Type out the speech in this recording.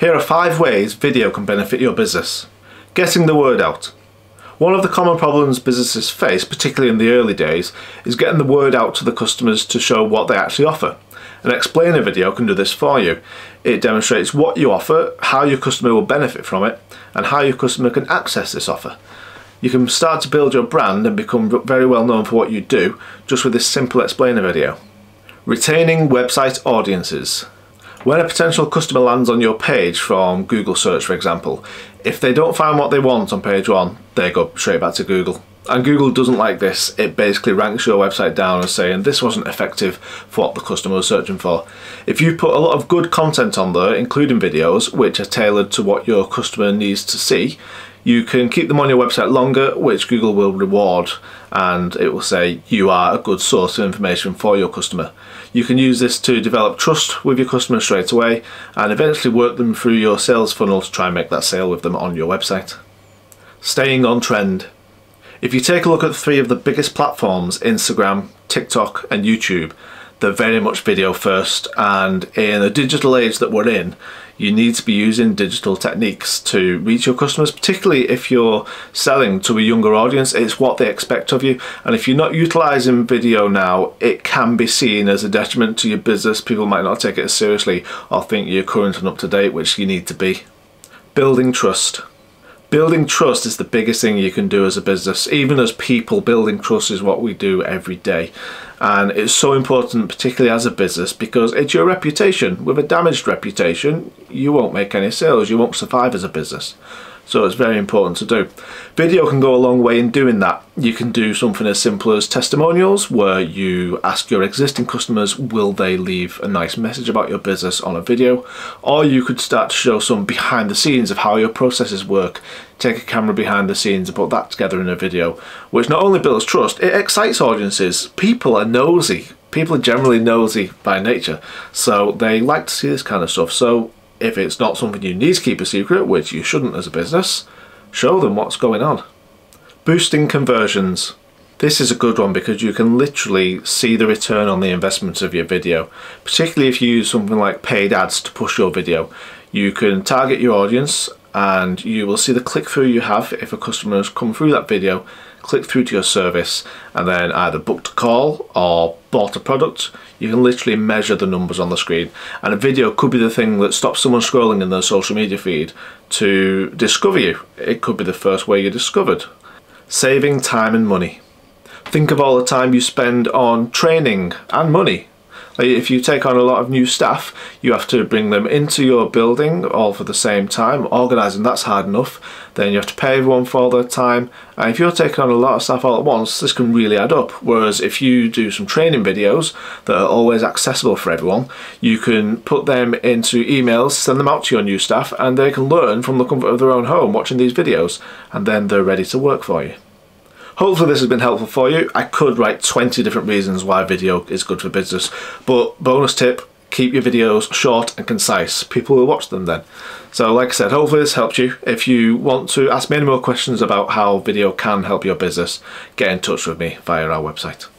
Here are 5 ways video can benefit your business. Getting the word out. One of the common problems businesses face, particularly in the early days, is getting the word out to the customers to show what they actually offer. An explainer video can do this for you. It demonstrates what you offer, how your customer will benefit from it, and how your customer can access this offer. You can start to build your brand and become very well known for what you do just with this simple explainer video. Retaining website audiences. When a potential customer lands on your page from Google search, for example, if they don't find what they want on page 1, they go straight back to Google. And Google doesn't like this. It basically ranks your website down as saying this wasn't effective for what the customer was searching for. If you put a lot of good content on there, including videos, which are tailored to what your customer needs to see, you can keep them on your website longer, which Google will reward, and it will say you are a good source of information for your customer. You can use this to develop trust with your customer straight away and eventually work them through your sales funnel to try and make that sale with them on your website. Staying on trend. If you take a look at 3 of the biggest platforms, Instagram, TikTok and YouTube, they're very much video first, and in the digital age that we're in, you need to be using digital techniques to reach your customers, particularly if you're selling to a younger audience. It's what they expect of you, and if you're not utilising video now, it can be seen as a detriment to your business. People might not take it as seriously or think you're current and up to date, which you need to be. Building trust. Building trust is the biggest thing you can do as a business. Even as people, building trust is what we do every day. And it's so important, particularly as a business, because it's your reputation. With a damaged reputation, you won't make any sales. You won't survive as a business. So it's very important to do. Video can go a long way in doing that. You can do something as simple as testimonials, where you ask your existing customers, will they leave a nice message about your business on a video? Or you could start to show some behind the scenes of how your processes work. Take a camera behind the scenes and put that together in a video, which not only builds trust, it excites audiences. People are nosy. People are generally nosy by nature. So they like to see this kind of stuff. So if it's not something you need to keep a secret, which you shouldn't as a business, show them what's going on. Boosting conversions. This is a good one because you can literally see the return on the investment of your video, particularly if you use something like paid ads to push your video. You can target your audience and you will see the click-through you have if a customer has come through that video, click through to your service, and then either booked a call or bought a product. You can literally measure the numbers on the screen, and a video could be the thing that stops someone scrolling in their social media feed to discover you. It could be the first way you're discovered. Saving time and money. Think of all the time you spend on training and money. If you take on a lot of new staff, you have to bring them into your building all for the same time. Organising that's hard enough. Then you have to pay everyone for their time. And if you're taking on a lot of staff all at once, this can really add up. Whereas if you do some training videos that are always accessible for everyone, you can put them into emails, send them out to your new staff, and they can learn from the comfort of their own home watching these videos. And then they're ready to work for you. Hopefully this has been helpful for you. I could write 20 different reasons why video is good for business, but bonus tip, keep your videos short and concise. People will watch them then. So like I said, hopefully this helped you. If you want to ask me any more questions about how video can help your business, get in touch with me via our website.